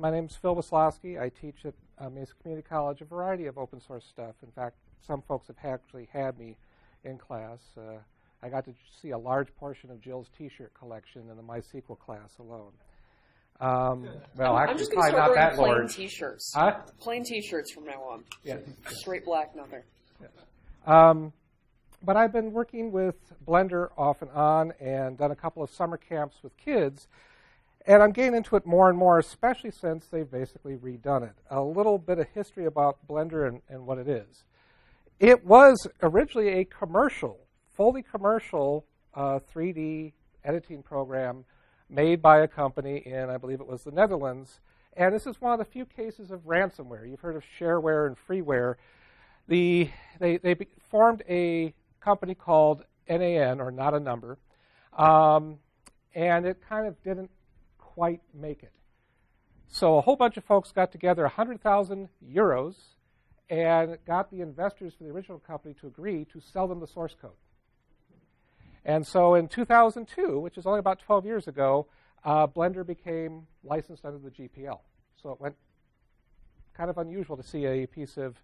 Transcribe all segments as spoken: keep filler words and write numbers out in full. My name's Phil Waslowski. I teach at uh, Mesa Community College a variety of open source stuff. In fact, some folks have actually had me in class. Uh, I got to see a large portion of Jill's t-shirt collection in the MySQL class alone. Um, well, I'm, actually, I'm just going to start wearing plain large. t-shirts. Huh? Plain t-shirts from now on. Yeah. Straight black, nothing. Yeah. Um, but I've been working with Blender off and on and done a couple of summer camps with kids. And I'm getting into it more and more, especially since they've basically redone it. A little bit of history about Blender and, and what it is. It was originally a commercial, fully commercial uh, three D editing program made by a company in, I believe it was the Netherlands. And this is one of the few cases of ransomware. You've heard of shareware and freeware. The, they they formed a company called N A N, or Not a Number, um, and it kind of didn't quite make it. So a whole bunch of folks got together one hundred thousand euros and got the investors for the original company to agree to sell them the source code. And so in two thousand two, which is only about twelve years ago, uh, Blender became licensed under the G P L. So it went kind of unusual to see a piece of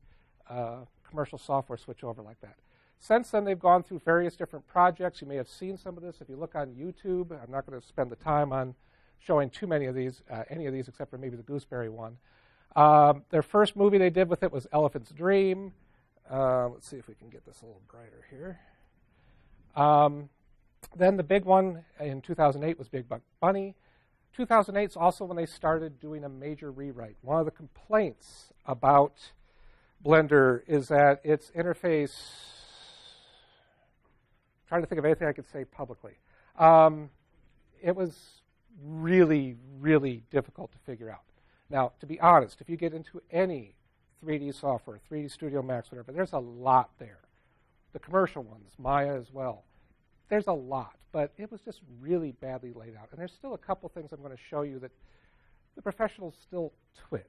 uh, commercial software switch over like that. Since then, they've gone through various different projects. You may have seen some of this. If you look on YouTube, I'm not going to spend the time on showing too many of these, uh, any of these except for maybe the Gooseberry one. Um, their first movie they did with it was Elephant's Dream. Uh, let's see if we can get this a little brighter here. Um, then the big one in two thousand eight was Big Buck Bunny. two thousand eight is also when they started doing a major rewrite. One of the complaints about Blender is that its interface, I'm trying to think of anything I could say publicly. Um, it was really, really difficult to figure out. Now, to be honest, if you get into any three D software, three D Studio Max, whatever, there's a lot there. The commercial ones, Maya as well. There's a lot, but it was just really badly laid out. And there's still a couple things I'm going to show you that the professionals still twitch,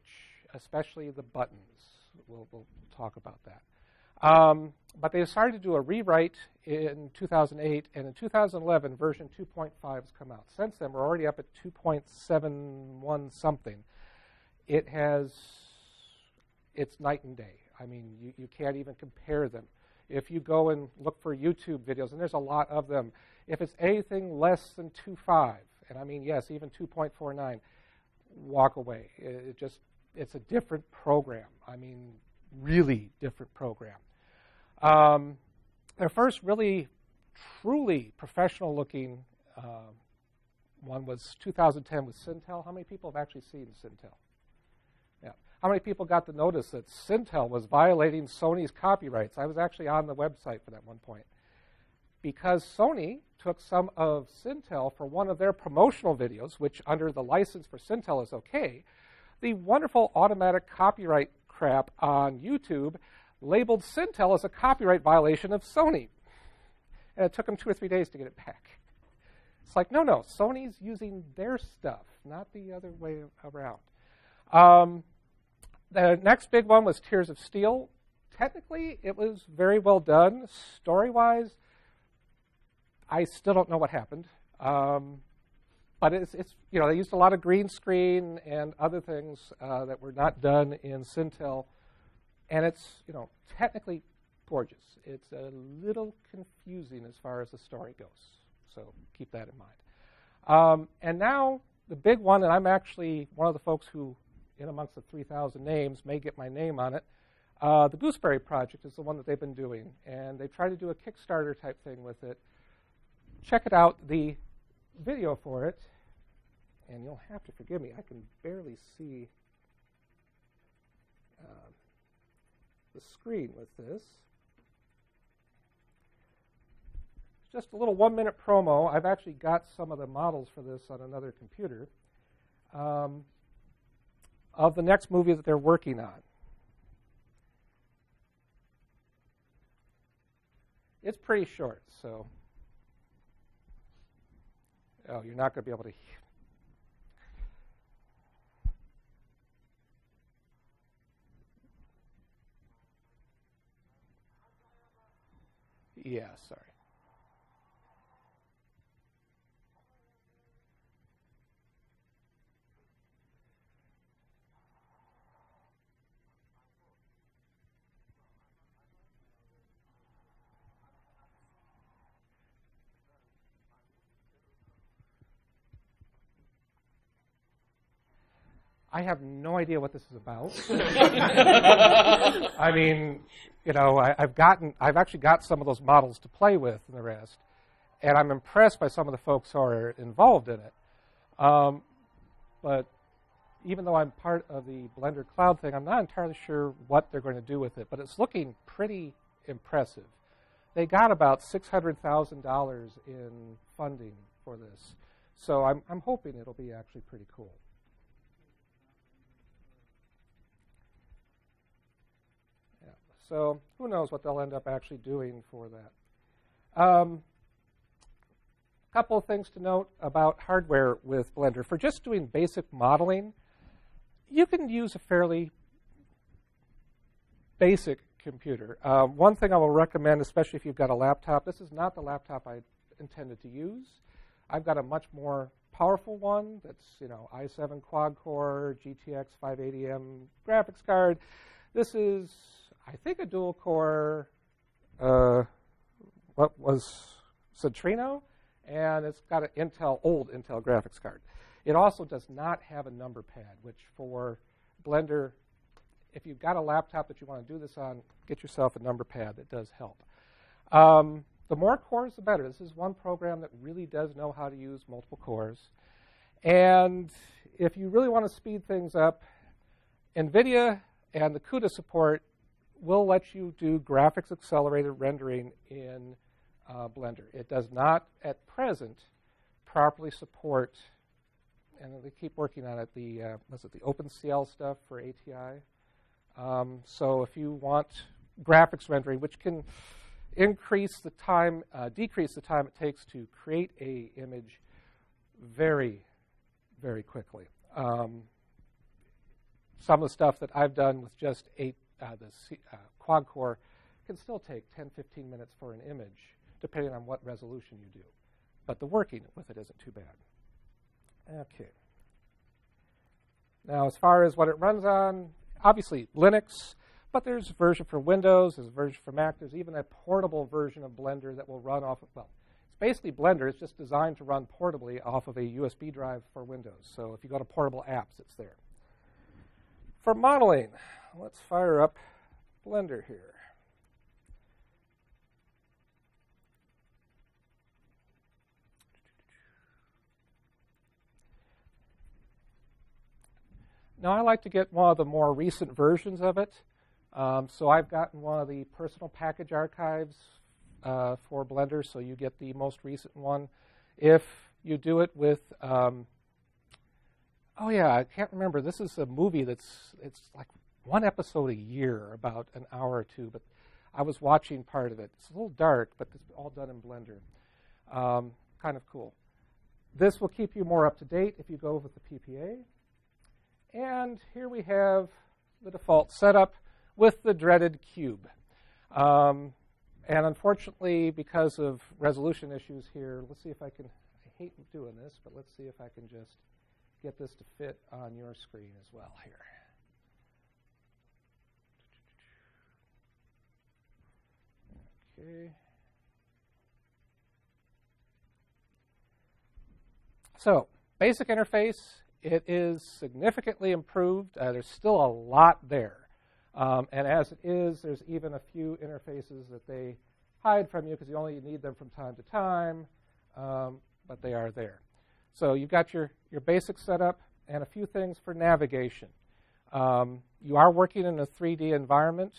especially the buttons. We'll, we'll talk about that. Um, but they decided to do a rewrite in two thousand eight, and in two thousand eleven, version two point five has come out. Since then, we're already up at two point seven one something. It has, it's night and day. I mean, you, you can't even compare them. If you go and look for YouTube videos, and there's a lot of them, if it's anything less than two point five, and I mean, yes, even two point four nine, walk away. It, it just, it's a different program. I mean, really different program. Um, their first really, truly professional-looking uh, one was two thousand ten with Sintel. How many people have actually seen Sintel? Yeah. How many people got the notice that Sintel was violating Sony's copyrights? I was actually on the website for that one point. Because Sony took some of Sintel for one of their promotional videos, which under the license for Sintel is okay, the wonderful automatic copyright crap on YouTube labeled Sintel as a copyright violation of Sony. And it took them two or three days to get it back. It's like, no, no, Sony's using their stuff, not the other way around. Um, The next big one was Tears of Steel. Technically, it was very well done. Story-wise, I still don't know what happened. Um, but it's, it's, you know, they used a lot of green screen and other things uh, that were not done in Sintel. And it's, you know, technically gorgeous. It's a little confusing as far as the story goes. So keep that in mind. Um, and now the big one, and I'm actually one of the folks who in amongst the three thousand names, may get my name on it. Uh, the Gooseberry project is the one that they've been doing, and they tried to do a Kickstarter type thing with it. Check it out, the video for it, and you'll have to forgive me, I can barely see uh, the screen with this. It's just a little one-minute promo. I've actually got some of the models for this on another computer. Um, of the next movie that they're working on. It's pretty short, so. Oh, you're not going to be able to hear. Yeah, sorry. I have no idea what this is about. I mean, you know, I, I've gotten, I've actually got some of those models to play with and the rest, and I'm impressed by some of the folks who are involved in it. Um, but even though I'm part of the Blender Cloud thing, I'm not entirely sure what they're going to do with it, but it's looking pretty impressive. They got about six hundred thousand dollars in funding for this, so I'm, I'm hoping it'll be actually pretty cool. Yeah, so who knows what they'll end up actually doing for that. Um, a couple of things to note about hardware with Blender. For just doing basic modeling, you can use a fairly basic computer. Uh, one thing I will recommend, especially if you've got a laptop, this is not the laptop I intended to use. I've got a much more powerful one that's, you know, i seven quad-core, G T X five eighty M graphics card. This is, I think, a dual-core, uh, what was Centrino, and it's got an Intel, old Intel graphics card. It also does not have a number pad, which for Blender, if you've got a laptop that you want to do this on, get yourself a number pad. That does help. Um, the more cores, the better. This is one program that really does know how to use multiple cores. And if you really want to speed things up, NVIDIA and the CUDA support will let you do graphics accelerated rendering in uh, Blender. It does not, at present, properly support, and they keep working on it, the, uh, was it the OpenCL stuff for A T I? Um, so if you want graphics rendering, which can increase the time, uh, decrease the time it takes to create a image very, very quickly. Um, some of the stuff that I've done with just eight, uh, the C, uh, quad core can still take ten, fifteen minutes for an image, depending on what resolution you do. But the working with it isn't too bad. Okay. Now, as far as what it runs on, obviously Linux, but there's a version for Windows, there's a version for Mac, there's even a portable version of Blender that will run off of, well, it's basically Blender, it's just designed to run portably off of a U S B drive for Windows. So if you go to portable apps, it's there. For modeling, let's fire up Blender here. Now, I like to get one of the more recent versions of it. Um, so I've gotten one of the personal package archives uh, for Blender, so you get the most recent one. If you do it with, um, oh yeah, I can't remember. This is a movie that's, it's like one episode a year, about an hour or two, but I was watching part of it. It's a little dark, but it's all done in Blender. Um, kind of cool. This will keep you more up to date if you go with the P P A. And here we have the default setup with the dreaded cube. Um, and unfortunately, because of resolution issues here, let's see if I can, I hate doing this, but let's see if I can just get this to fit on your screen as well here. Okay. So, basic interface. It is significantly improved. Uh, there's still a lot there. Um, and as it is, there's even a few interfaces that they hide from you because you only need them from time to time, um, but they are there. So you've got your, your basic setup and a few things for navigation. Um, you are working in a three D environment,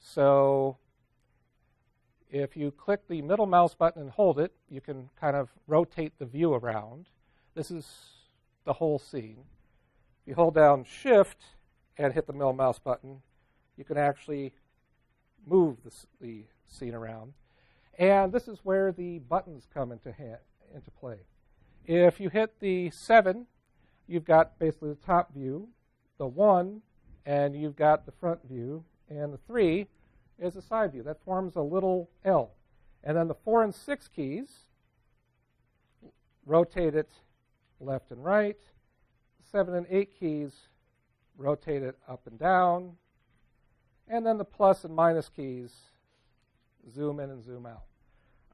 so if you click the middle mouse button and hold it, you can kind of rotate the view around. This is the whole scene. If you hold down Shift and hit the middle mouse button, you can actually move the, the scene around. And this is where the buttons come into, hand, into play. If you hit the seven, you've got basically the top view, the one, and you've got the front view, and the three is a side view. That forms a little L. And then the four and six keys rotate it left and right. Seven and eight keys rotate it up and down. And then the plus and minus keys zoom in and zoom out.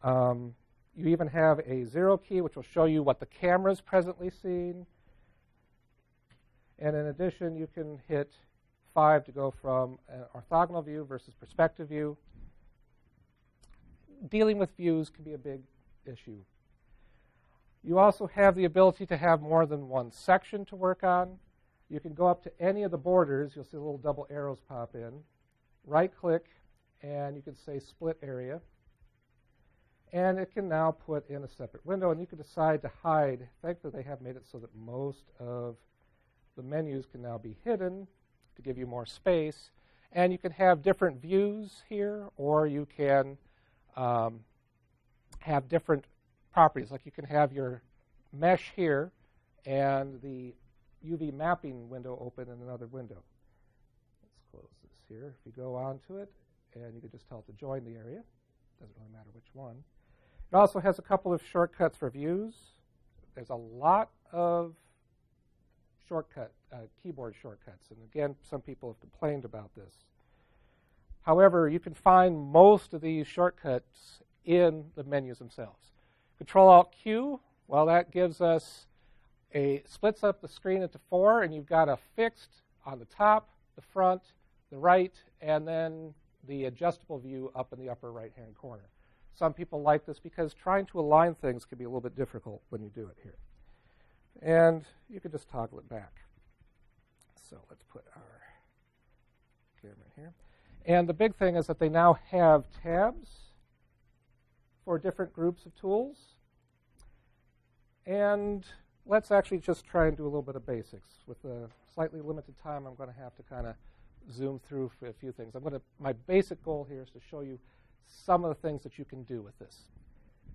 Um, you even have a zero key, which will show you what the camera is presently seeing. And in addition, you can hit five to go from an orthogonal view versus perspective view. Dealing with views can be a big issue. You also have the ability to have more than one section to work on. You can go up to any of the borders. You'll see the little double arrows pop in. Right-click, and you can say split area. And it can now put in a separate window, and you can decide to hide. Thankfully, they have made it so that most of the menus can now be hidden to give you more space. And you can have different views here, or you can um, have different properties. Like you can have your mesh here and the U V mapping window open in another window. Let's close this here. If you go on to it, and you can just tell it to join the area. Doesn't really matter which one. It also has a couple of shortcuts for views. There's a lot of shortcut, uh, keyboard shortcuts. And again, some people have complained about this. However, you can find most of these shortcuts in the menus themselves. Control Alt Q, well, that gives us a, splits up the screen into four, and you've got a fixed on the top, the front, the right, and then the adjustable view up in the upper right-hand corner. Some people like this because trying to align things can be a little bit difficult when you do it here. And you can just toggle it back. So let's put our camera in here. And the big thing is that they now have tabs for different groups of tools. And let's actually just try and do a little bit of basics. With the slightly limited time, I'm going to have to kind of zoom through for a few things. I'm going to, my basic goal here is to show you some of the things that you can do with this.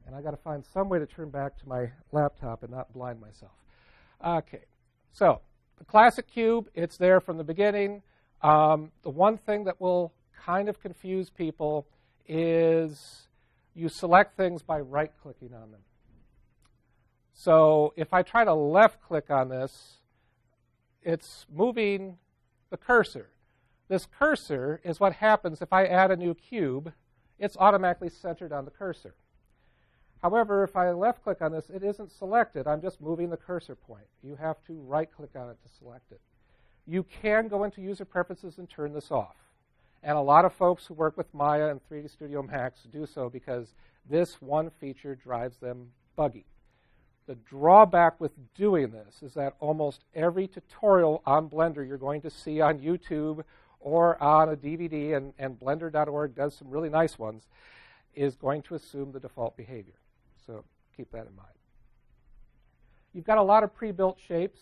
And I've got to find some way to turn back to my laptop and not blind myself. Okay, so the classic cube, it's there from the beginning. Um, the one thing that will kind of confuse people is you select things by right-clicking on them. So if I try to left-click on this, it's moving the cursor. This cursor is what happens if I add a new cube. It's automatically centered on the cursor. However, if I left-click on this, it isn't selected. I'm just moving the cursor point. You have to right-click on it to select it. You can go into user preferences and turn this off. And a lot of folks who work with Maya and three D Studio Max do so because this one feature drives them buggy. The drawback with doing this is that almost every tutorial on Blender you're going to see on YouTube or on a D V D, and, and Blender dot org does some really nice ones, is going to assume the default behavior. So keep that in mind. You've got a lot of pre-built shapes.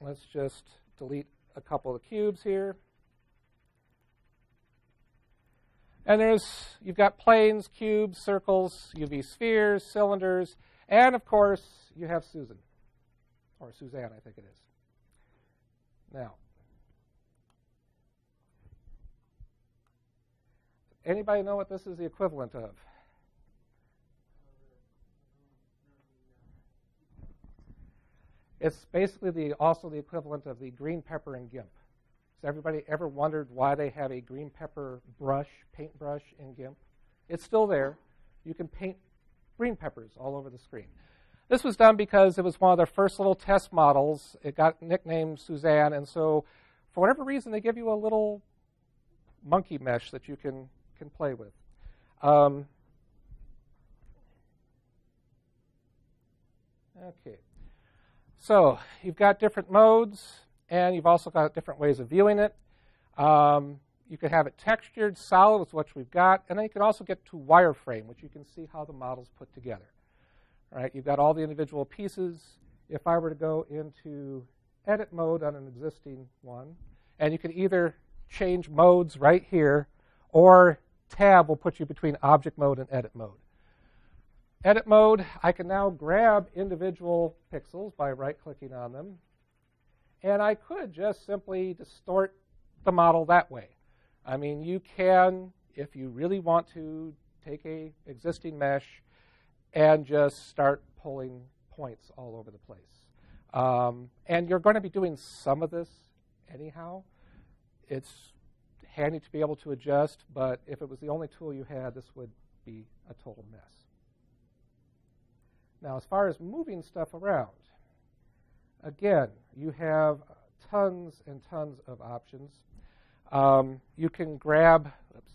Let's just delete a couple of the cubes here. And there's, you've got planes, cubes, circles, U V spheres, cylinders, and of course, you have Susan, or Suzanne, I think it is. Now, anybody know what this is the equivalent of? It's basically the, also the equivalent of the green pepper in GIMP. Has everybody ever wondered why they have a green pepper brush, paintbrush in GIMP? It's still there. You can paint green peppers all over the screen. This was done because it was one of their first little test models. It got nicknamed Suzanne, and so for whatever reason, they give you a little monkey mesh that you can, can play with. Um, okay. So you've got different modes, and you've also got different ways of viewing it. Um, you can have it textured, solid is what we've got, and then you can also get to wireframe, which you can see how the model's put together. All right, you've got all the individual pieces. If I were to go into edit mode on an existing one, and you can either change modes right here, or tab will put you between object mode and edit mode. Edit mode, I can now grab individual pixels by right-clicking on them. And I could just simply distort the model that way. I mean, you can, if you really want to, take an existing mesh and just start pulling points all over the place. Um, and you're going to be doing some of this anyhow. It's handy to be able to adjust, but if it was the only tool you had, this would be a total mess. Now, as far as moving stuff around, again, you have tons and tons of options. Um, you can grab, oops.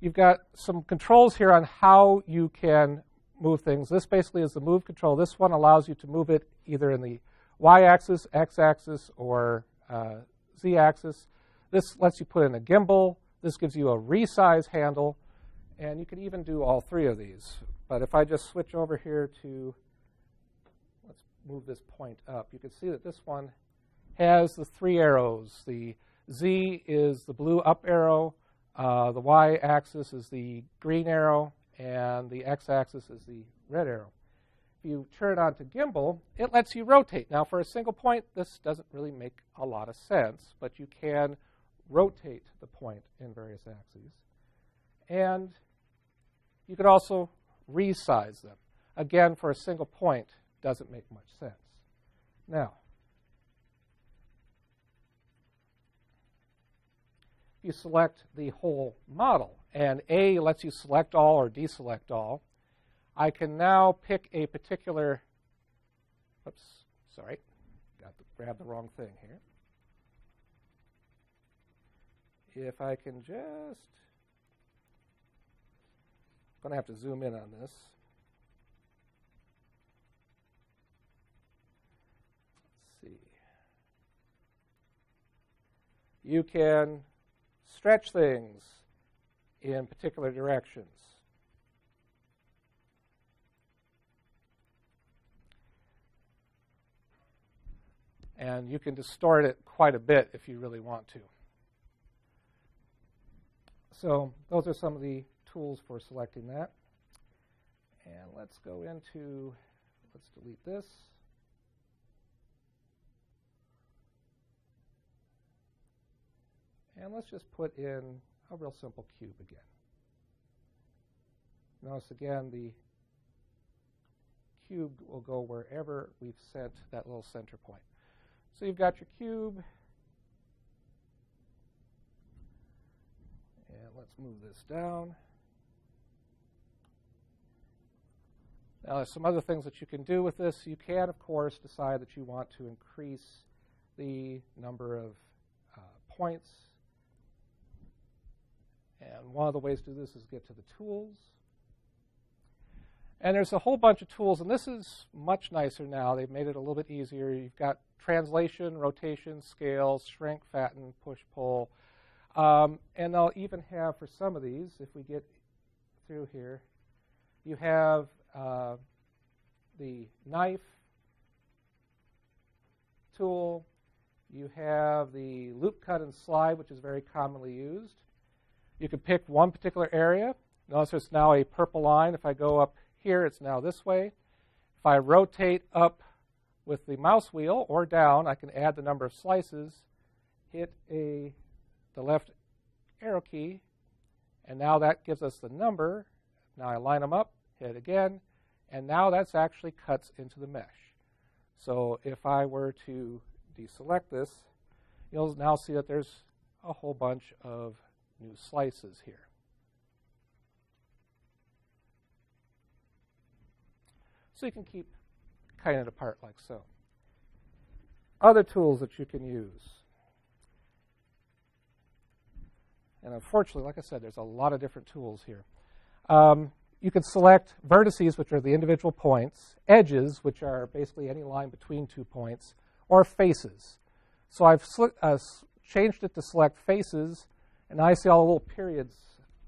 You've got some controls here on how you can move things. This basically is the move control. This one allows you to move it either in the y-axis, x-axis, or uh, z-axis. This lets you put in a gimbal. This gives you a resize handle. And you can even do all three of these. But if I just switch over here to, let's move this point up, you can see that this one has the three arrows. The Z is the blue up arrow, uh, the Y-axis is the green arrow, and the X-axis is the red arrow. If you turn it on to gimbal, it lets you rotate. Now, for a single point, this doesn't really make a lot of sense, but you can rotate the point in various axes. And you could also resize them. Again, for a single point, doesn't make much sense. Now, you select the whole model, and A lets you select all or deselect all. I can now pick a particular, oops, sorry, got to grab the wrong thing here. If I can just, I'm going to have to zoom in on this. Let's see. You can stretch things in particular directions. And you can distort it quite a bit if you really want to. So those are some of the tools for selecting that. And let's go into, let's delete this. And let's just put in a real simple cube again. Notice again, the cube will go wherever we've sent that little center point. So you've got your cube. And let's move this down. Now, there's some other things that you can do with this. You can, of course, decide that you want to increase the number of uh, points. And one of the ways to do this is get to the tools. And there's a whole bunch of tools, and this is much nicer now. They've made it a little bit easier. You've got translation, rotation, scale, shrink, fatten, push, pull. Um, and they'll even have, for some of these, if we get through here, you have uh, the knife tool. You have the loop, cut, and slide, which is very commonly used. You can pick one particular area. Notice it's now a purple line. If I go up here, it's now this way. If I rotate up with the mouse wheel or down, I can add the number of slices, hit a, the left arrow key, and now that gives us the number. Now I line them up, hit again, and now that's actually cuts into the mesh. So if I were to deselect this, you'll now see that there's a whole bunch of new slices here. So you can keep cutting it apart like so. Other tools that you can use. And unfortunately, like I said, there's a lot of different tools here. Um, you can select vertices, which are the individual points, edges, which are basically any line between two points, or faces. So I've uh, changed it to select faces. And I see all the little periods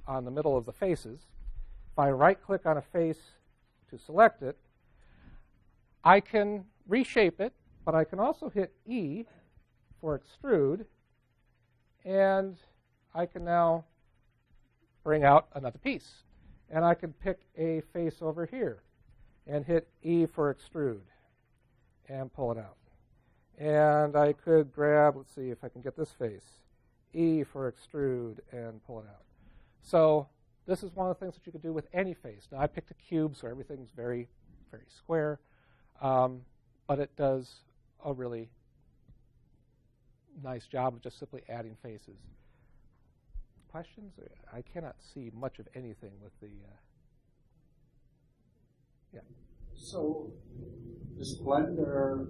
on the middle of the faces. If I right-click on a face to select it, I can reshape it, but I can also hit E for extrude, and I can now bring out another piece. And I can pick a face over here and hit E for extrude and pull it out. And I could grab, let's see if I can get this face. E for extrude and pull it out. So this is one of the things that you could do with any face. Now I picked a cube, so everything's very, very square, um, but it does a really nice job of just simply adding faces. Questions? I cannot see much of anything with the. Uh, yeah. So is Blender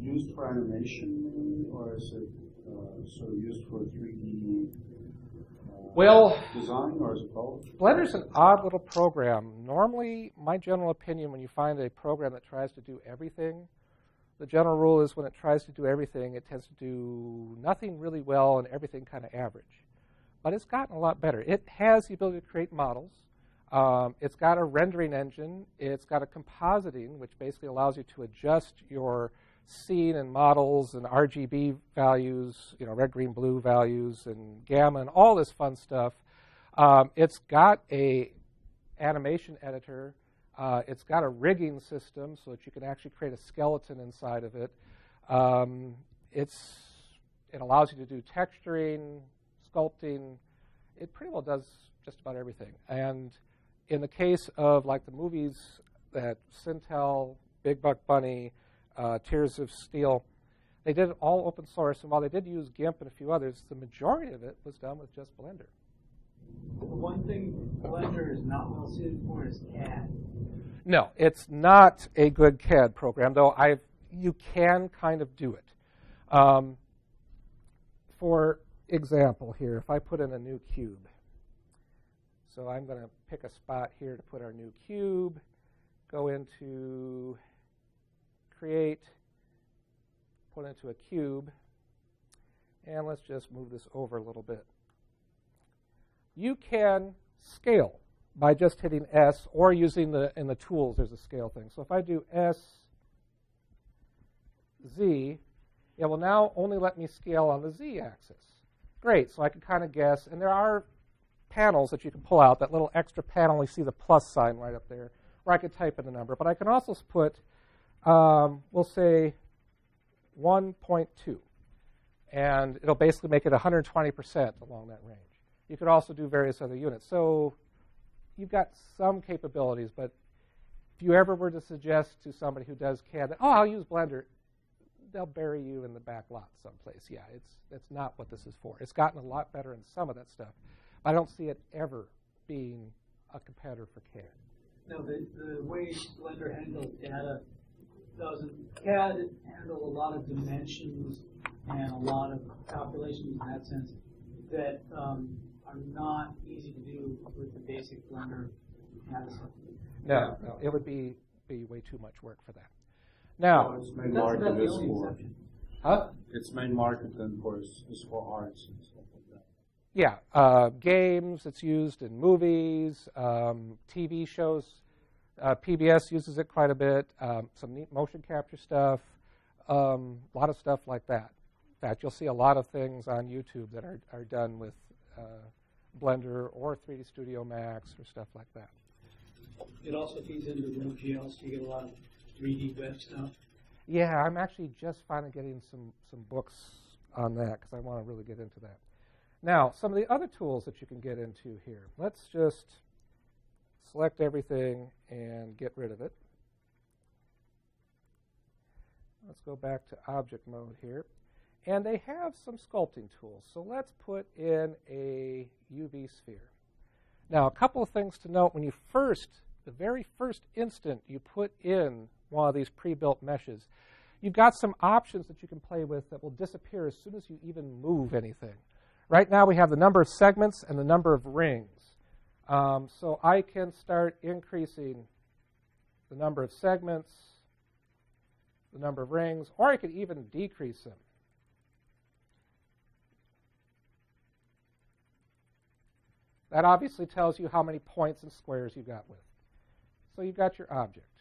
used for animation mainly, or is it uh, sort of used for three D uh, well, design, or is it both? Blender's an odd little program. Normally, my general opinion, when you find a program that tries to do everything, the general rule is when it tries to do everything, it tends to do nothing really well and everything kind of average. But it's gotten a lot better. It has the ability to create models. Um, it's got a rendering engine. It's got a compositing, which basically allows you to adjust your scene and models and R G B values, you know, red, green, blue values and gamma and all this fun stuff. Um, it's got a animation editor. Uh, it's got a rigging system so that you can actually create a skeleton inside of it. Um, it's, it allows you to do texturing, sculpting. It pretty well does just about everything. And in the case of like the movies that Sintel, Big Buck Bunny, uh, Tears of Steel, they did it all open source. And while they did use GIMP and a few others, the majority of it was done with just Blender. One thing Blender is not well suited for is C A D. No, it's not a good C A D program, though I've, you can kind of do it. Um, for example here, if I put in a new cube, so I'm going to pick a spot here to put our new cube, go into Create, put into a cube, and let's just move this over a little bit. You can scale by just hitting S or using the, in the tools, there's a scale thing. So if I do S, Z, it will now only let me scale on the Z axis. Great, so I can kind of guess. And there are panels that you can pull out, that little extra panel, you see the plus sign right up there, where I could type in the number. But I can also put, um, we'll say one point two. And it'll basically make it one hundred twenty percent along that range. You could also do various other units. So you've got some capabilities, but if you ever were to suggest to somebody who does C A D, oh, I'll use Blender, they'll bury you in the back lot someplace. Yeah, it's, that's not what this is for. It's gotten a lot better in some of that stuff. I don't see it ever being a competitor for C A D. No, the, the way Blender handles data doesn't, C A D handle a lot of dimensions and a lot of calculations in that sense that um, are not easy to do with the basic Blender medicine. No, no, it would be, be way too much work for that. Now, no, its main market is for, huh? Its main market then for is, is for arts and stuff like that. Yeah, uh, games, it's used in movies, um, T V shows. Uh, P B S uses it quite a bit, um, some neat motion capture stuff, um, a lot of stuff like that. In fact, you'll see a lot of things on YouTube that are, are done with uh, Blender or three D Studio Max or stuff like that. It also feeds into WebGL, so you get a lot of three D web stuff. Yeah, I'm actually just finally getting some, some books on that because I want to really get into that. Now, some of the other tools that you can get into here. Let's just select everything and get rid of it. Let's go back to object mode here. And they have some sculpting tools. So let's put in a U V sphere. Now, a couple of things to note. When you first, the very first instant you put in one of these pre-built meshes, you've got some options that you can play with that will disappear as soon as you even move anything. Right now, we have the number of segments and the number of rings. Um, so I can start increasing the number of segments, the number of rings, or I could even decrease them. That obviously tells you how many points and squares you got with. So you've got your object.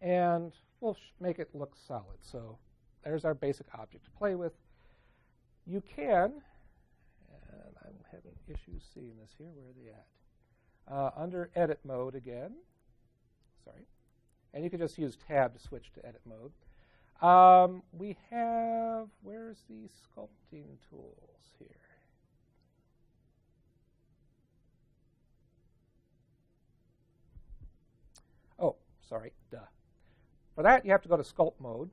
And we'll make it look solid. So there's our basic object to play with. You can, and I'm having issues seeing this here. Where are they at? Uh, under edit mode again. Sorry. And you can just use tab to switch to edit mode. Um, we have, where's the sculpting tools here? Sorry, duh. For that, you have to go to sculpt mode.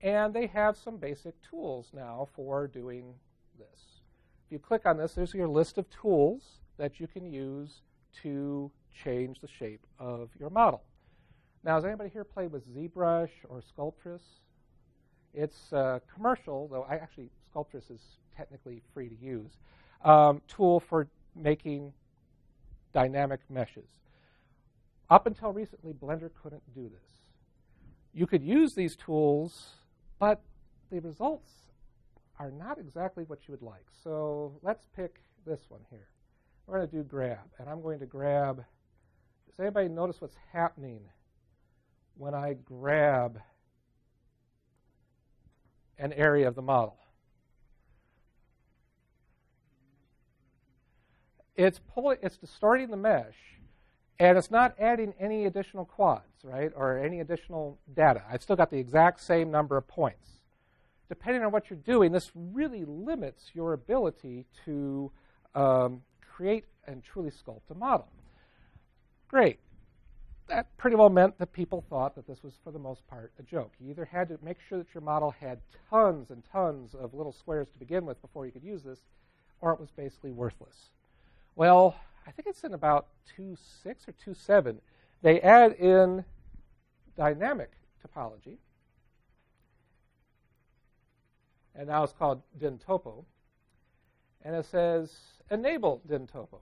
And they have some basic tools now for doing this. If you click on this, there's your list of tools that you can use to change the shape of your model. Now, has anybody here played with ZBrush or Sculptris? It's uh, commercial, though I actually, Sculptris is technically free to use, um, tool for making dynamic meshes. Up until recently, Blender couldn't do this. You could use these tools, but the results are not exactly what you would like. So let's pick this one here. We're going to do grab, and I'm going to grab. Does anybody notice what's happening when I grab an area of the model? It's pulling, it's distorting the mesh, and it's not adding any additional quads, right, or any additional data. I've still got the exact same number of points. Depending on what you're doing, this really limits your ability to um, create and truly sculpt a model. Great. That pretty well meant that people thought that this was, for the most part, a joke. You either had to make sure that your model had tons and tons of little squares to begin with before you could use this, or it was basically worthless. Well, I think it's in about two point six or two point seven. They add in dynamic topology. And now it's called Dintopo. And it says, enable Dintopo.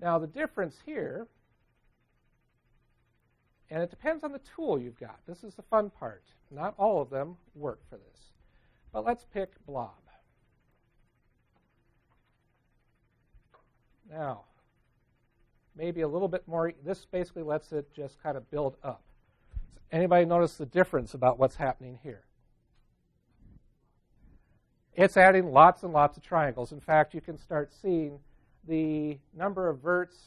Now, the difference here, and it depends on the tool you've got. This is the fun part. Not all of them work for this. But let's pick Blob. Now, maybe a little bit more. This basically lets it just kind of build up. Anybody notice the difference about what's happening here? It's adding lots and lots of triangles. In fact, you can start seeing the number of verts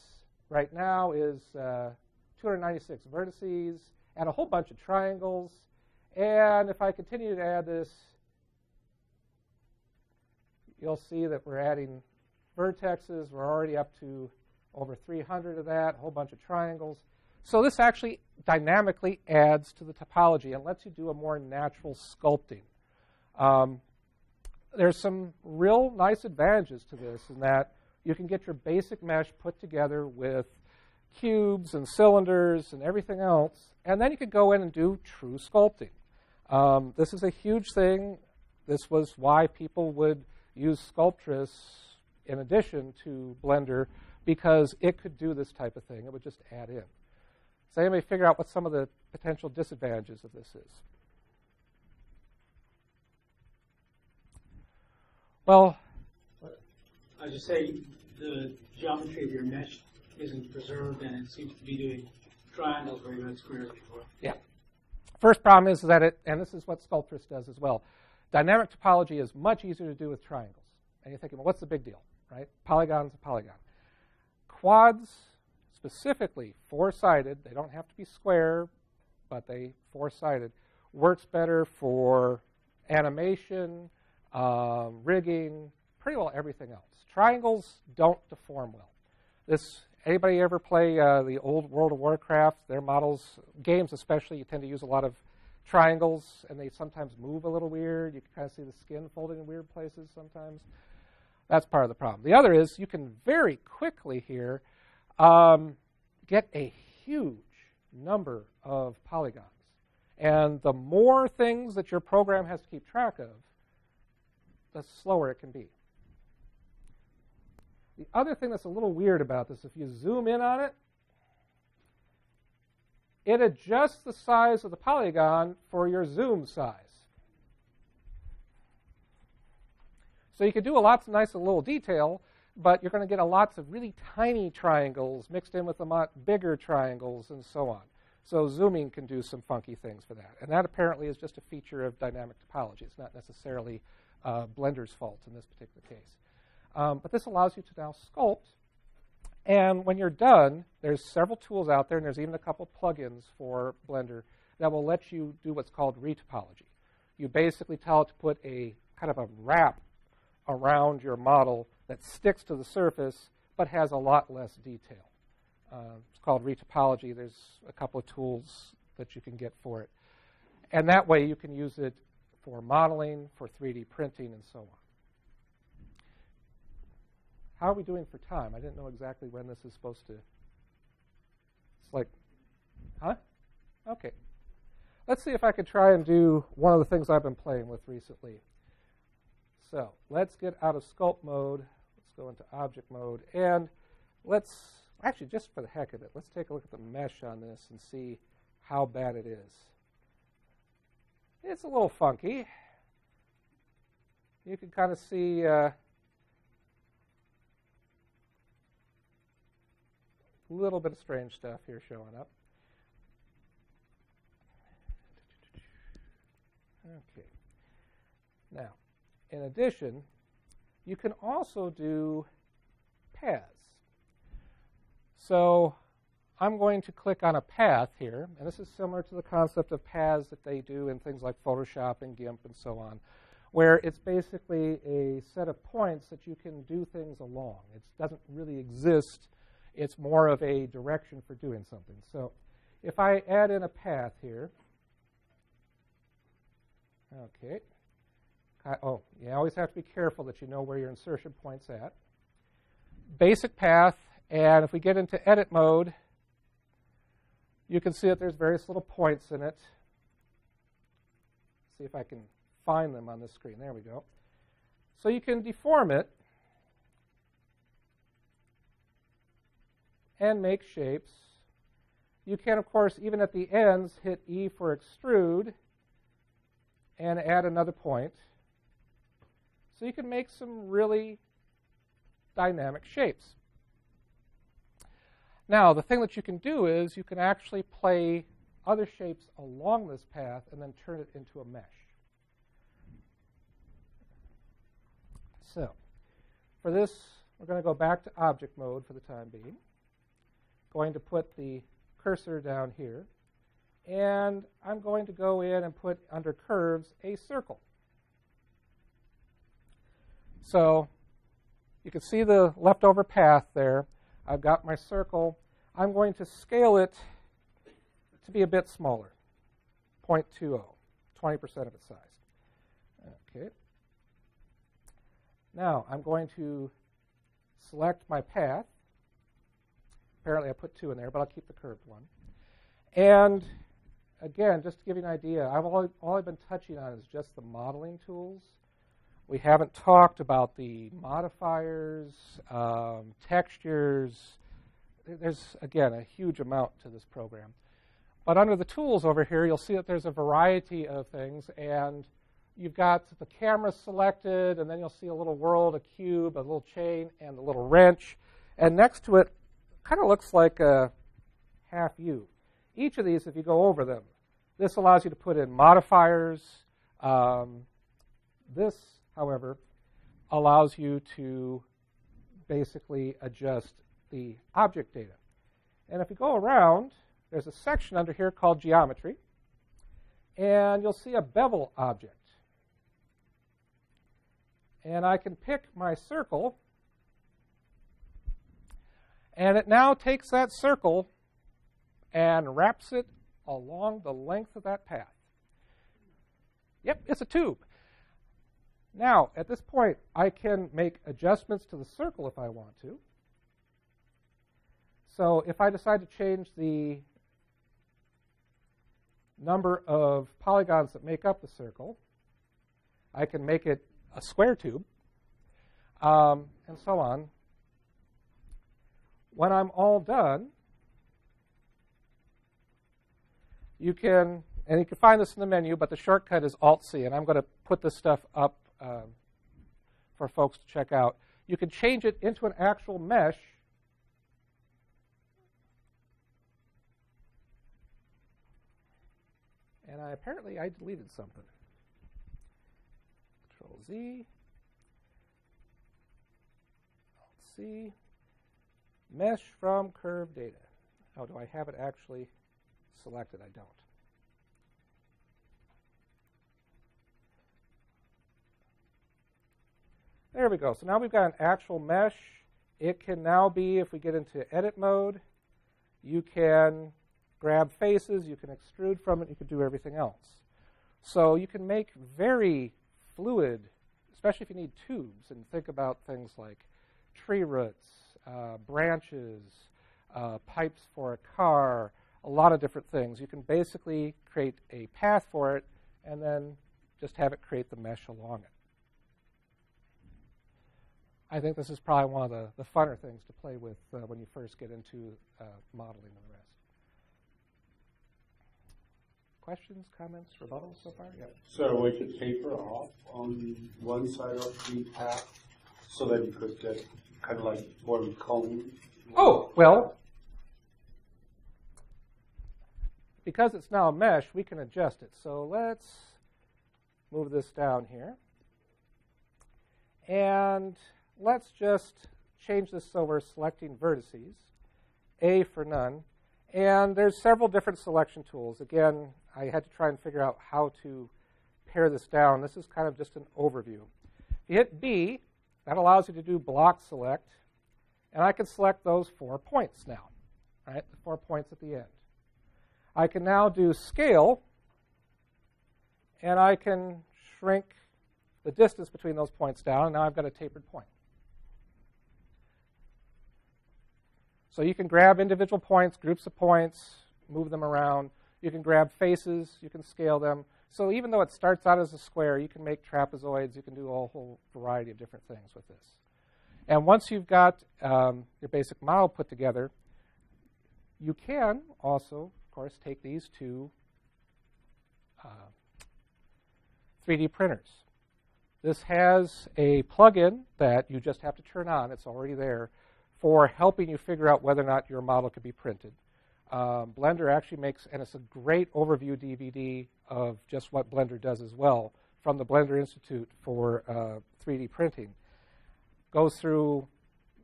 right now is uh, two hundred ninety-six vertices and a whole bunch of triangles. And if I continue to add this, you'll see that we're adding vertexes. We're already up to over three hundred of that, a whole bunch of triangles. So this actually dynamically adds to the topology and lets you do a more natural sculpting. Um, There's some real nice advantages to this in that you can get your basic mesh put together with cubes and cylinders and everything else, and then you could go in and do true sculpting. Um, this is a huge thing. This was why people would use Sculptris in addition to Blender, because it could do this type of thing. It would just add in. So anybody figure out what some of the potential disadvantages of this is? Well, I just say the geometry of your mesh isn't preserved, and it seems to be doing triangles where you had squares before. Yeah. First problem is that it, and this is what Sculptris does as well, dynamic topology is much easier to do with triangles. And you're thinking, well, what's the big deal, right? Polygon's a polygon. Quads, specifically four-sided, they don't have to be square, but they four-sided, works better for animation, Uh, rigging, pretty well everything else. Triangles don't deform well. This, anybody ever play uh, the old World of Warcraft? Their models, games especially, you tend to use a lot of triangles, and they sometimes move a little weird. You can kind of see the skin folding in weird places sometimes. That's part of the problem. The other is you can very quickly here um, get a huge number of polygons. And the more things that your program has to keep track of, the slower it can be. The other thing that's a little weird about this, if you zoom in on it, it adjusts the size of the polygon for your zoom size. So you can do a lots of nice little detail, but you're going to get a lots of really tiny triangles mixed in with a lot bigger triangles and so on. So zooming can do some funky things for that. And that apparently is just a feature of dynamic topology. It's not necessarily Uh, Blender's fault in this particular case. Um, but this allows you to now sculpt. And when you're done, there's several tools out there, and there's even a couple plugins for Blender that will let you do what's called retopology. You basically tell it to put a kind of a wrap around your model that sticks to the surface but has a lot less detail. Uh, it's called retopology. There's a couple of tools that you can get for it. And that way you can use it for modeling, for three D printing, and so on. How are we doing for time? I didn't know exactly when this is supposed to. It's like, huh? Okay. Let's see if I could try and do one of the things I've been playing with recently. So let's get out of sculpt mode. Let's go into object mode. And let's, actually just for the heck of it, let's take a look at the mesh on this and see how bad it is. It's a little funky. You can kind of see, uh, a little bit of strange stuff here showing up. Okay. Now, in addition, you can also do paths. So I'm going to click on a path here, and this is similar to the concept of paths that they do in things like Photoshop and GIMP and so on, where it's basically a set of points that you can do things along. It doesn't really exist. It's more of a direction for doing something. So if I add in a path here, okay. Oh, you always have to be careful that you know where your insertion point's at. Basic path, and if we get into edit mode, you can see that there's various little points in it. See if I can find them on this screen. There we go. So you can deform it and make shapes. You can, of course, even at the ends, hit E for extrude and add another point. So you can make some really dynamic shapes. Now, the thing that you can do is you can actually play other shapes along this path and then turn it into a mesh. So for this, we're going to go back to object mode for the time being. Going to put the cursor down here, and I'm going to go in and put under curves a circle. So you can see the leftover path there. I've got my circle. I'm going to scale it to be a bit smaller, zero point two zero, twenty percent of its size. Okay. Now I'm going to select my path. Apparently I put two in there, but I'll keep the curved one. And again, just to give you an idea, I've all, all I've been touching on is just the modeling tools. We haven't talked about the modifiers, um, textures. There's, again, a huge amount to this program. But under the tools over here, you'll see that there's a variety of things. And you've got the camera selected, and then you'll see a little world, a cube, a little chain, and a little wrench. And next to it, kind of looks like a half U. Each of these, if you go over them, this allows you to put in modifiers. Um, this, however, allows you to basically adjust the object data. And if you go around, there's a section under here called geometry, and you'll see a bevel object. And I can pick my circle. And it now takes that circle and wraps it along the length of that path. Yep, it's a tube. Now, at this point, I can make adjustments to the circle if I want to. So if I decide to change the number of polygons that make up the circle, I can make it a square tube, um, and so on. When I'm all done, you can, and you can find this in the menu, but the shortcut is alt C, and I'm going to put this stuff up um, for folks to check out. You can change it into an actual mesh and I apparently I deleted something. Control Z, alt C. Mesh from curve data. How do I have it actually selected? I don't. There we go. So now we've got an actual mesh. It can now be, if we get into edit mode, you can grab faces, you can extrude from it, you can do everything else. So you can make very fluid, especially if you need tubes, and think about things like tree roots, Uh, branches, uh, pipes for a car, a lot of different things. You can basically create a path for it and then just have it create the mesh along it. I think this is probably one of the, the funner things to play with uh, when you first get into uh, modeling and the rest. Questions, comments, rebuttals so far? Yeah. So we could taper off on one side of the path so that you could get kind of like one cone. Oh, well, because it's now a mesh, we can adjust it. So let's move this down here. And let's just change this so we're selecting vertices, A for none. And there's several different selection tools. Again, I had to try and figure out how to pare this down. This is kind of just an overview. If you hit B, that allows you to do block select. And I can select those four points now, right? The four points at the end. I can now do scale, and I can shrink the distance between those points down, and now I've got a tapered point. So you can grab individual points, groups of points, move them around. You can grab faces, you can scale them. So even though it starts out as a square, you can make trapezoids, you can do a whole variety of different things with this. And once you've got um, your basic model put together, you can also, of course, take these to uh, three D printers. This has a plugin that you just have to turn on. It's already there for helping you figure out whether or not your model could be printed. Um, Blender actually makes, and it's a great overview D V D of just what Blender does as well from the Blender Institute for uh, three D printing. Goes through,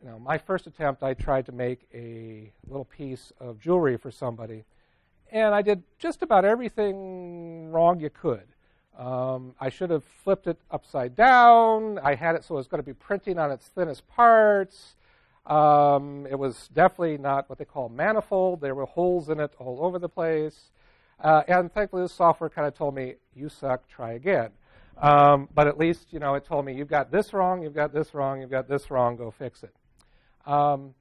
you know, my first attempt, I tried to make a little piece of jewelry for somebody, and I did just about everything wrong you could. Um, I should have flipped it upside down. I had it so it was going to be printing on its thinnest parts. Um, it was definitely not what they call manifold. There were holes in it all over the place. Uh, and thankfully, this software kind of told me, you suck, try again. Um, but at least, you know, it told me, you've got this wrong, you've got this wrong, you've got this wrong, go fix it. Um,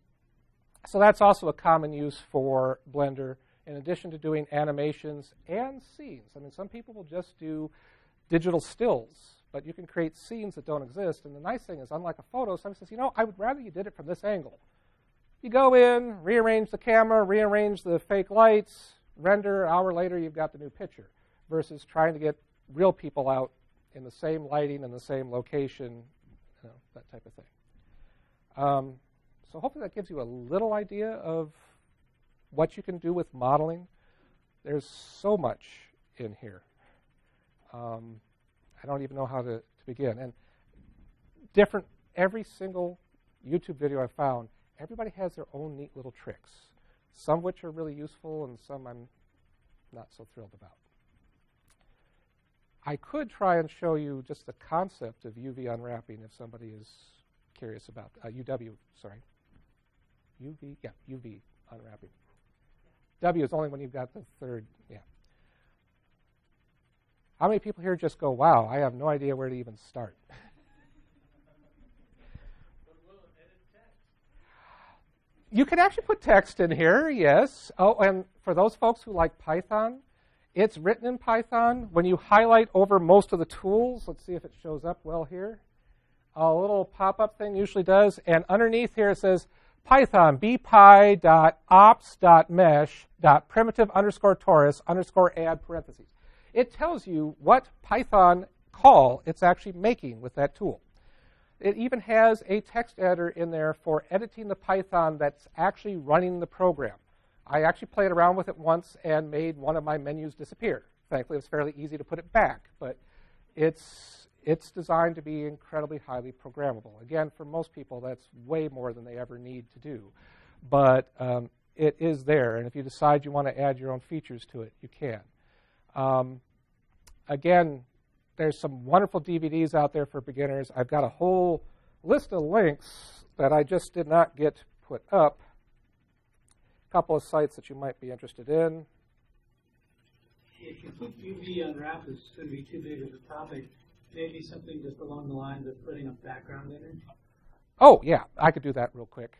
so that's also a common use for Blender. In addition to doing animations and scenes. I mean, some people will just do digital stills, but you can create scenes that don't exist. And the nice thing is, unlike a photo, someone says, you know, I would rather you did it from this angle. You go in, rearrange the camera, rearrange the fake lights, render, an hour later, you've got the new picture, versus trying to get real people out in the same lighting and the same location, you know, that type of thing. Um, so hopefully that gives you a little idea of what you can do with modeling. There's so much in here. Um, I don't even know how to, to begin. And different, every single YouTube video I found, everybody has their own neat little tricks, some of which are really useful and some I'm not so thrilled about. I could try and show you just the concept of U V unwrapping if somebody is curious about, uh, U W, sorry. U V, yeah, U V unwrapping. W is only when you've got the third, yeah. How many people here just go, wow, I have no idea where to even start? You can actually put text in here, yes. Oh, and for those folks who like Python, it's written in Python. When you highlight over most of the tools, let's see if it shows up well here. A little pop-up thing usually does, and underneath here it says, Python bpy.ops.mesh.primitive underscore torus underscore add parentheses. It tells you what Python call it's actually making with that tool. It even has a text editor in there for editing the Python that's actually running the program. I actually played around with it once and made one of my menus disappear. Thankfully, it was fairly easy to put it back, but it's It's designed to be incredibly highly programmable. Again, for most people, that's way more than they ever need to do. But um, it is there, and if you decide you want to add your own features to it, you can. Um, again, there's some wonderful D V Ds out there for beginners. I've got a whole list of links that I just did not get put up. A couple of sites that you might be interested in. If you put U V unwrap, it's going to be too big of a topic. Maybe something just along the lines of putting a background in it? Oh, yeah, I could do that real quick.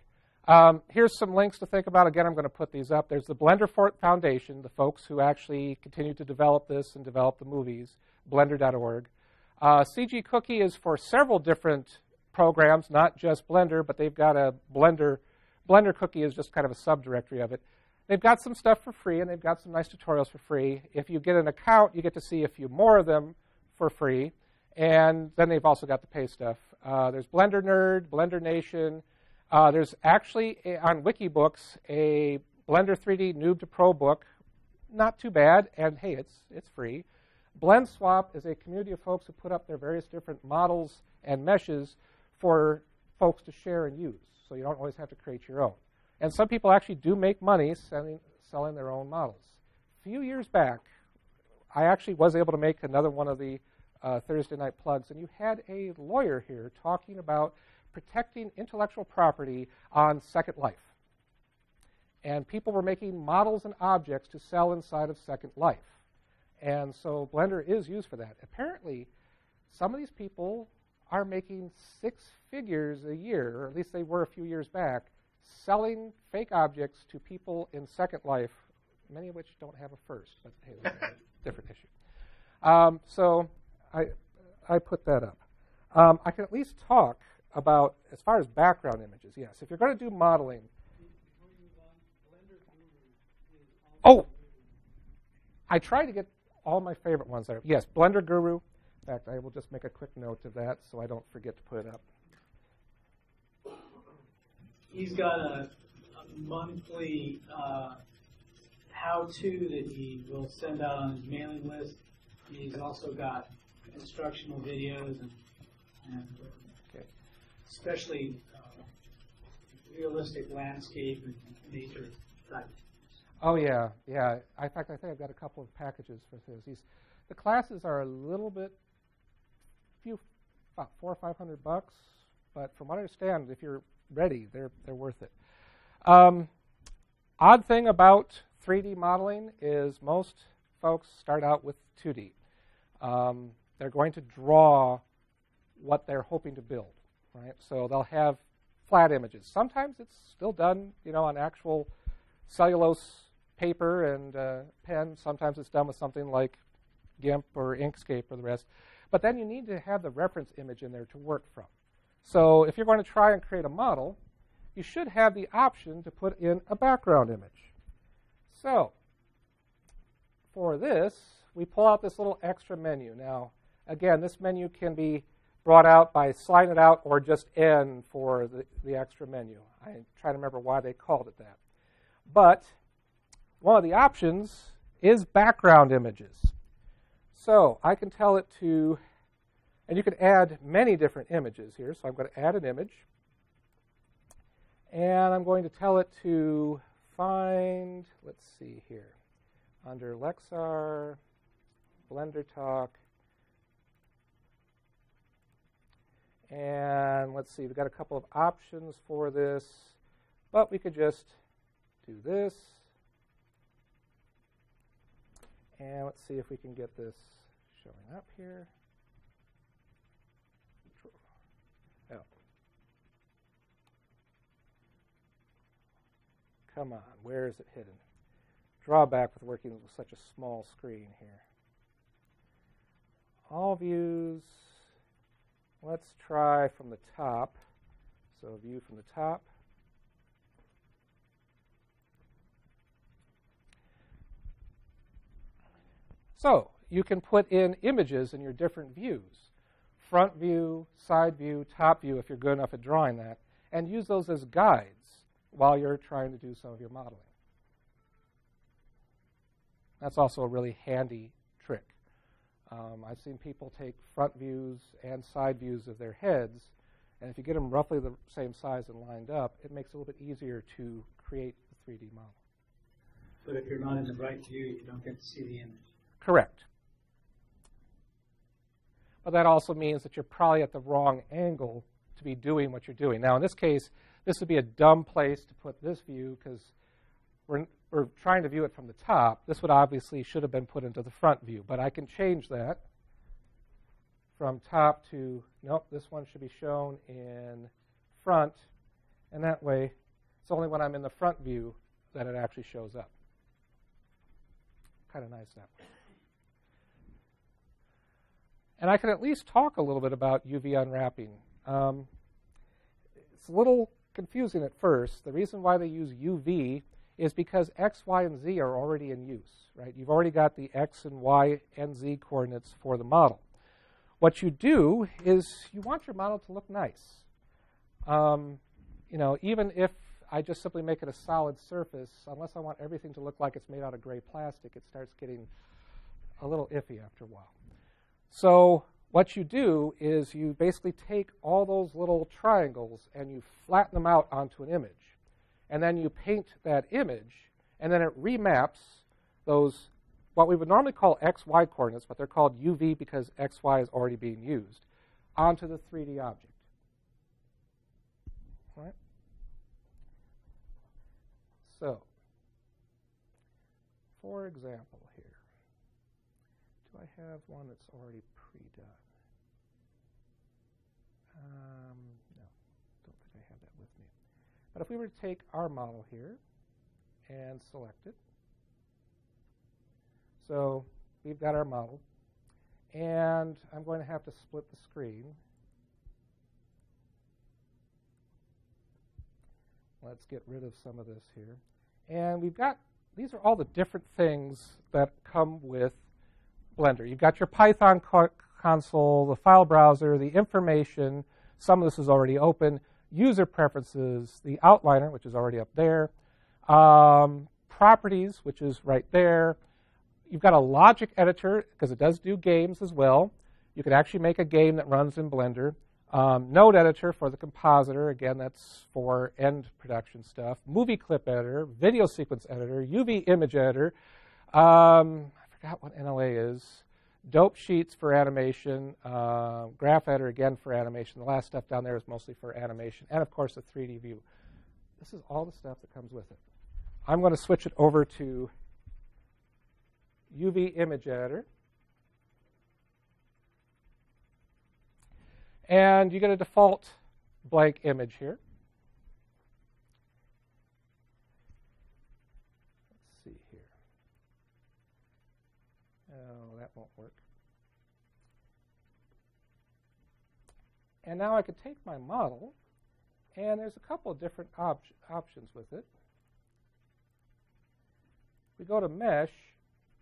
Um, here's some links to think about. Again, I'm going to put these up. There's the Blender Foundation, the folks who actually continue to develop this and develop the movies, Blender dot org. Uh, C G Cookie is for several different programs, not just Blender, but they've got a Blender. Blender Cookie is just kind of a subdirectory of it. They've got some stuff for free, and they've got some nice tutorials for free. If you get an account, you get to see a few more of them for free. And then they've also got the pay stuff. Uh, there's Blender Nerd, Blender Nation. Uh, there's actually, a, on Wikibooks, a Blender three D Noob to Pro book. Not too bad, and hey, it's, it's free. Blend Swap is a community of folks who put up their various different models and meshes for folks to share and use, so you don't always have to create your own. And some people actually do make money selling, selling their own models. A few years back, I actually was able to make another one of the uh, Thursday night plugs, and you had a lawyer here talking about protecting intellectual property on Second Life. And people were making models and objects to sell inside of Second Life. And so Blender is used for that. Apparently, some of these people are making six figures a year, or at least they were a few years back, selling fake objects to people in Second Life, many of which don't have a first, but hey, that's a different issue. Um, so I, I put that up. Um, I can at least talk about, as far as background images, yes. If you're going to do modeling. Oh, I try to get all my favorite ones there. Yes, Blender Guru. In fact, I will just make a quick note of that so I don't forget to put it up. He's got a, a monthly uh, how-to that he will send out on his mailing list. He's also got instructional videos and, and especially uh, realistic landscape and nature type. Oh yeah, yeah. In fact, I think I've got a couple of packages for this. He's, the classes are a little bit, few, about four or five hundred bucks, but from what I understand, if you're ready, they're they're worth it. Um, odd thing about three D modeling is most folks start out with two D. Um, they're going to draw what they're hoping to build. Right? So they'll have flat images. Sometimes it's still done, you know, on actual cellulose paper and uh, pen. Sometimes it's done with something like GIMP or Inkscape or the rest. But then you need to have the reference image in there to work from. So if you're going to try and create a model, you should have the option to put in a background image. So for this, we pull out this little extra menu. Now, again, this menu can be brought out by sliding it out or just N for the, the extra menu. I try to remember why they called it that. But one of the options is background images. So I can tell it to, and you can add many different images here. So I'm going to add an image. And I'm going to tell it to find, let's see here, under Lexar, Blender Talk. And let's see, we've got a couple of options for this, but we could just do this. And let's see if we can get this showing up here. Oh. Come on, where is it hidden? Drawback with working with such a small screen here. All views. Let's try from the top. So view from the top. So you can put in images in your different views, front view, side view, top view, if you're good enough at drawing that, and use those as guides while you're trying to do some of your modeling. That's also a really handy trick. Um, I've seen people take front views and side views of their heads, and if you get them roughly the same size and lined up, it makes it a little bit easier to create the three D model. But if you're not in the right view, you don't get to see the image. Correct. But that also means that you're probably at the wrong angle to be doing what you're doing. Now, in this case, this would be a dumb place to put this view because we're We're trying to view it from the top. This would obviously should have been put into the front view, but I can change that from top to, nope, this one should be shown in front, and that way It's only when I'm in the front view that it actually shows up. Kind of nice that way. And I can at least talk a little bit about U V unwrapping. Um, it's a little confusing at first. The reason why they use U V is because X, Y, and Z are already in use, right? You've already got the X and Y and Z coordinates for the model. What you do is you want your model to look nice. Um, you know, even if I just simply make it a solid surface, unless I want everything to look like it's made out of gray plastic, it starts getting a little iffy after a while. So what you do is you basically take all those little triangles and you flatten them out onto an image. And then you paint that image, and then it remaps those, what we would normally call X Y coordinates, but they're called U V because X Y is already being used, onto the three D object. All right? So, for example here, do I have one that's already pre-done? Um, no, don't think I have that with me. But if we were to take our model here and select it, so we've got our model, and I'm going to have to split the screen. Let's get rid of some of this here. And we've got, these are all the different things that come with Blender. You've got your Python co- console, the file browser, the information. Some of this is already open. User preferences, the outliner, which is already up there, um, properties, which is right there. You've got a logic editor, because it does do games as well. You can actually make a game that runs in Blender. Um, node editor for the compositor, again, that's for end production stuff. Movie clip editor, video sequence editor, U V image editor. Um, I forgot what N L A is. Dope sheets for animation, uh, graph editor again for animation. The last stuff down there is mostly for animation, and of course the three D view. This is all the stuff that comes with it. I'm going to switch it over to U V image editor. And you get a default blank image here. Let's see here. Oh, that won't work. And now I could take my model, and there's a couple of different op options with it. We go to mesh.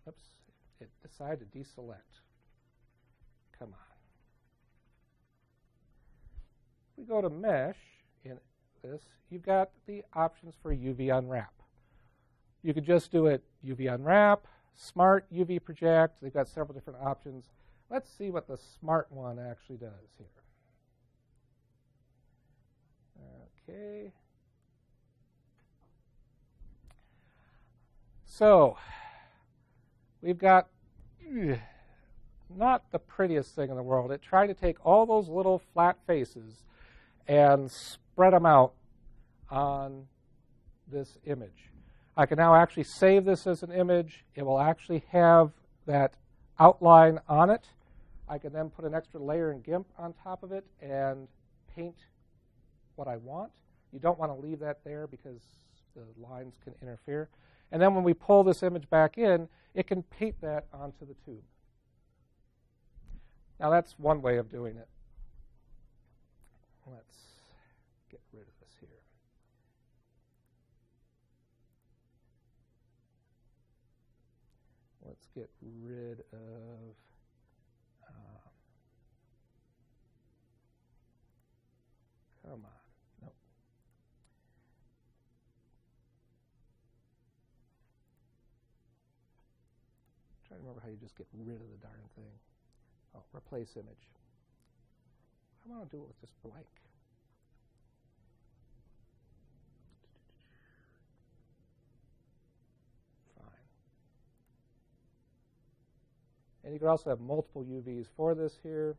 Oops, it decided to deselect. Come on. We go to mesh in this. You've got the options for U V unwrap. You could just do it U V unwrap, smart U V project. They've got several different options. Let's see what the smart one actually does here. Okay. So we've got not the prettiest thing in the world. It tried to take all those little flat faces and spread them out on this image. I can now actually save this as an image. It will actually have that outline on it. I can then put an extra layer in GIMP on top of it and paint what I want. You don't want to leave that there because the lines can interfere. And then when we pull this image back in, it can paint that onto the tube. Now that's one way of doing it. Let's get rid of this here. Let's get rid of um, come on. Nope. Try to remember how you just get rid of the darn thing. Oh, replace image. I want to do it with this blank. And you could also have multiple U Vs for this here.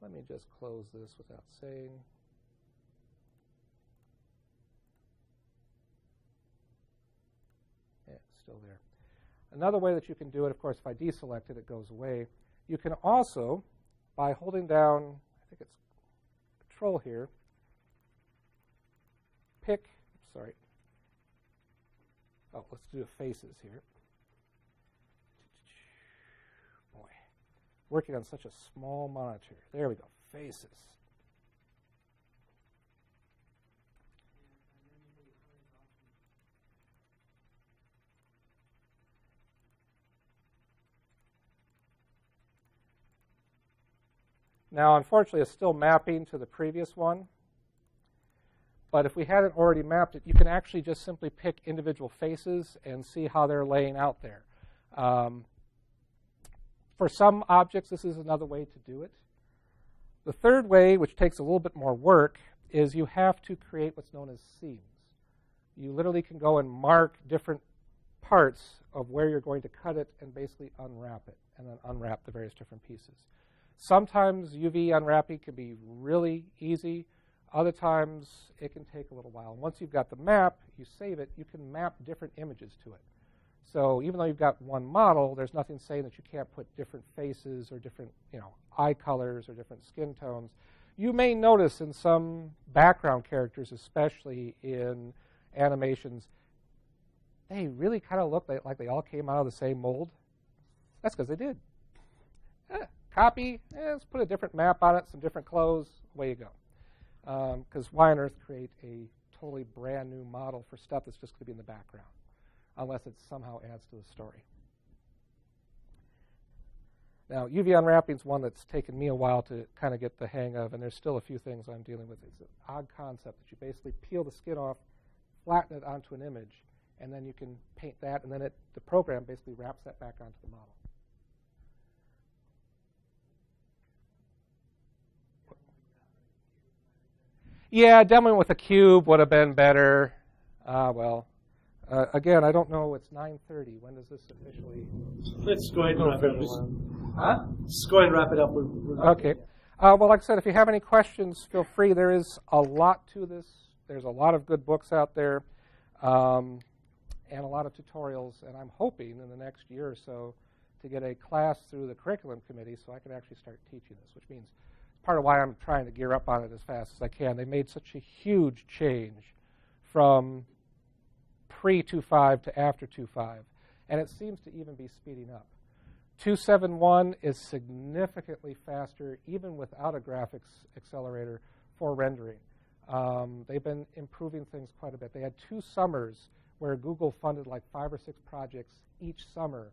Let me just close this without saying. Yeah, it's still there. Another way that you can do it, of course, if I deselect it, it goes away. You can also, by holding down, I think it's Control here, pick, oops, sorry. Oh, let's do faces here. Boy, working on such a small monitor. There we go, faces. Now, unfortunately, it's still mapping to the previous one. But if we hadn't already mapped it, you can actually just simply pick individual faces and see how they're laying out there. Um, for some objects, this is another way to do it. The third way, which takes a little bit more work, is you have to create what's known as seams. You literally can go and mark different parts of where you're going to cut it and basically unwrap it, and then unwrap the various different pieces. Sometimes U V unwrapping can be really easy. Other times, it can take a little while. And once you've got the map, you save it, you can map different images to it. So even though you've got one model, there's nothing saying that you can't put different faces or different, you know, eye colors or different skin tones. You may notice in some background characters, especially in animations, they really kind of look like they all came out of the same mold. That's because they did. Eh, copy, eh, let's put a different map on it, some different clothes, away you go. Because um, why on earth create a totally brand new model for stuff that's just going to be in the background, unless it somehow adds to the story. Now, U V unwrapping is one that's taken me a while to kind of get the hang of, and there's still a few things I'm dealing with. It's an odd concept that you basically peel the skin off, flatten it onto an image, and then you can paint that, and then it, the program basically wraps that back onto the model. Yeah, demoing with a cube would have been better. Ah, uh, well. Uh, again, I don't know. It's nine thirty. When does this officially? Let's go ahead and wrap it up. Huh? Let's go ahead and wrap it up. We're, we're okay. Uh, well, like I said, if you have any questions, feel free. There is a lot to this. There's a lot of good books out there, um, and a lot of tutorials. And I'm hoping in the next year or so to get a class through the curriculum committee so I can actually start teaching this, which means part of why I'm trying to gear up on it as fast as I can. They made such a huge change from pre two point five to after two point five, and it seems to even be speeding up. two point seven point one is significantly faster, even without a graphics accelerator, for rendering. Um, they've been improving things quite a bit. They had two summers where Google funded like five or six projects each summer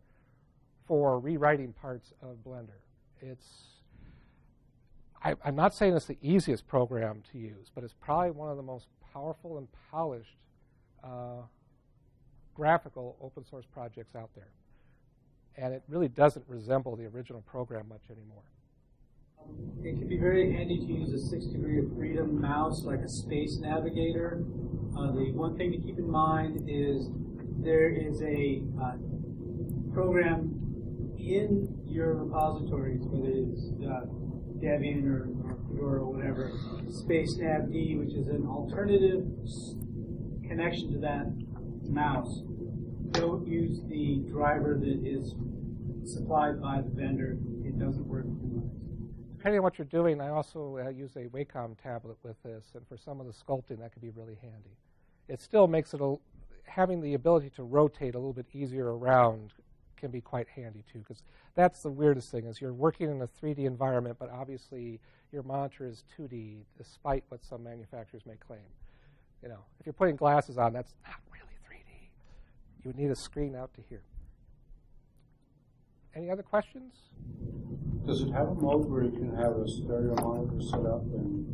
for rewriting parts of Blender. It's I, I'm not saying it's the easiest program to use, but it's probably one of the most powerful and polished uh, graphical open source projects out there. And it really doesn't resemble the original program much anymore. It can be very handy to use a six degree of freedom mouse, like a space navigator. Uh, the one thing to keep in mind is there is a uh, program in your repositories, whether it's uh, Debian or, or Fedora or whatever, SpaceNavD, which is an alternative connection to that mouse. Don't use the driver that is supplied by the vendor. It doesn't work for Linux. Depending on what you're doing, I also uh, use a Wacom tablet with this, and for some of the sculpting, that could be really handy. It still makes it, a, having the ability to rotate a little bit easier around can be quite handy too, because that's the weirdest thing is you're working in a three D environment, but obviously your monitor is two D, despite what some manufacturers may claim. You know, if you're putting glasses on, that's not really three D. You would need a screen out to here. Any other questions? Does it have a mode where you can have a stereo monitor set up and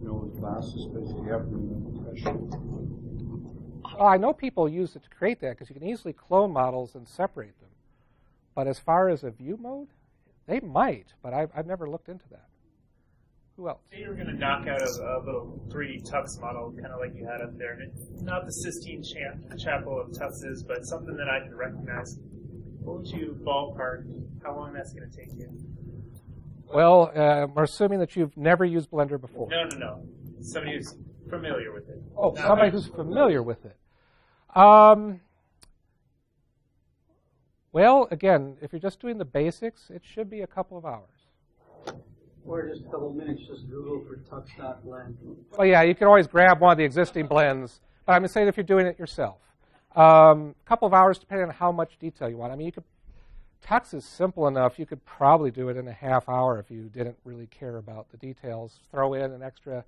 you know with glasses basically having a session? Well, I know people use it to create that because you can easily clone models and separate them. But as far as a view mode, they might, but I've, I've never looked into that. Who else? So you were going to knock out a, a little three D Tux model, kind of like you had up there. Not the Sistine Chapel of Tuxes, but something that I can recognize. What would you ballpark? How long that's going to take you? Well, uh, we're assuming that you've never used Blender before. No, no, no. Somebody who's familiar with it. Oh, Not somebody who's familiar with it. Um... Well, again, if you're just doing the basics, it should be a couple of hours. Or just a couple of minutes, just Google for tux dot blend. Well, yeah, you can always grab one of the existing blends. I'm saying if you're doing it yourself. A um, couple of hours, depending on how much detail you want. I mean, you could, Tux is simple enough. You could probably do it in a half hour if you didn't really care about the details. Throw in an extra,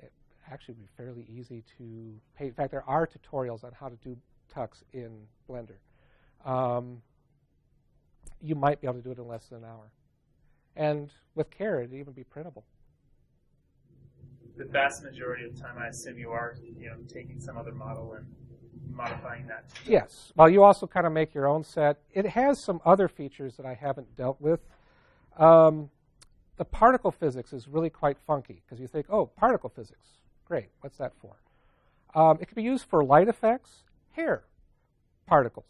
it actually would be fairly easy to pay. In fact, there are tutorials on how to do Tux in Blender. Um, you might be able to do it in less than an hour. And with care, it'd even be printable. The vast majority of the time, I assume you are, you know, taking some other model and modifying that. Yes. Well, you also kind of make your own set. It has some other features that I haven't dealt with. Um, the particle physics is really quite funky because you think, oh, particle physics, great. What's that for? Um, it can be used for light effects. Hair particles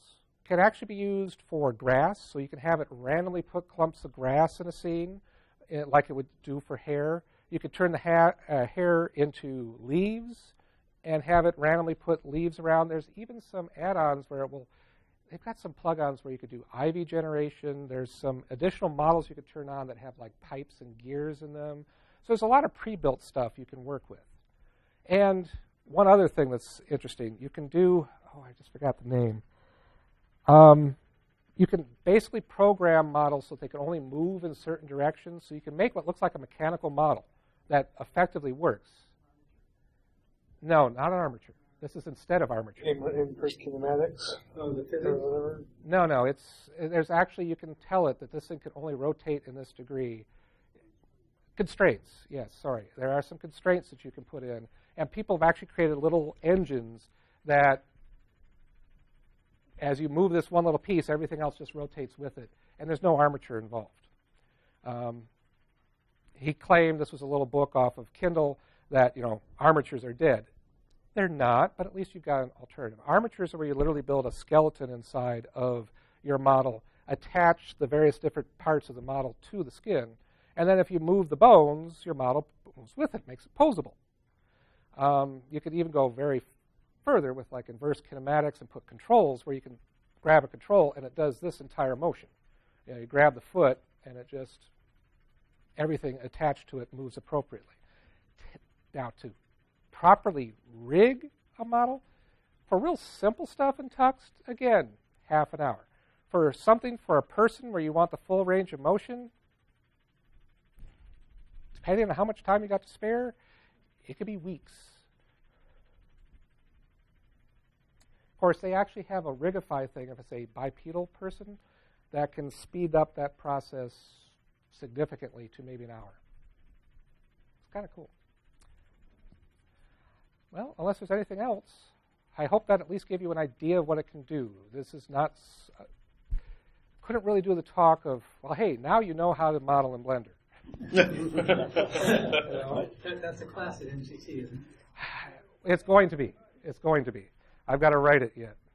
can actually be used for grass, so you can have it randomly put clumps of grass in a scene, like it would do for hair. You could turn the ha uh, hair into leaves and have it randomly put leaves around. There's even some add-ons where it will, they've got some plug-ons where you could do ivy generation. There's some additional models you could turn on that have like pipes and gears in them. So there's a lot of pre-built stuff you can work with. And one other thing that's interesting, you can do, oh, I just forgot the name. Um, you can basically program models so they can only move in certain directions. So you can make what looks like a mechanical model that effectively works. No, not an armature. This is instead of armature. In, in first kinematics? Oh, the physics or whatever? No, no. It's, there's actually, you can tell it that this thing can only rotate in this degree. Constraints, yes, sorry. There are some constraints that you can put in. And people have actually created little engines that as you move this one little piece, everything else just rotates with it. And there's no armature involved. Um, he claimed, this was a little book off of Kindle, that, you know, armatures are dead. They're not, but at least you've got an alternative. Armatures are where you literally build a skeleton inside of your model, attach the various different parts of the model to the skin, and then if you move the bones, your model moves with it, makes it posable. Um, you could even go very further with like inverse kinematics and put controls where you can grab a control and it does this entire motion. You know, you grab the foot and it just, everything attached to it moves appropriately. Now, to properly rig a model, for real simple stuff in Tux, again, half an hour. For something for a person where you want the full range of motion, depending on how much time you got to spare, it could be weeks. Of course, they actually have a rigify thing if it's a bipedal person that can speed up that process significantly to maybe an hour. It's kind of cool. Well, unless there's anything else, I hope that at least gave you an idea of what it can do. This is not, uh, couldn't really do the talk of, well, hey, now you know how to model in Blender. You know? That's a class at M C T, isn't it? It's going to be. It's going to be. I've got to write it yet.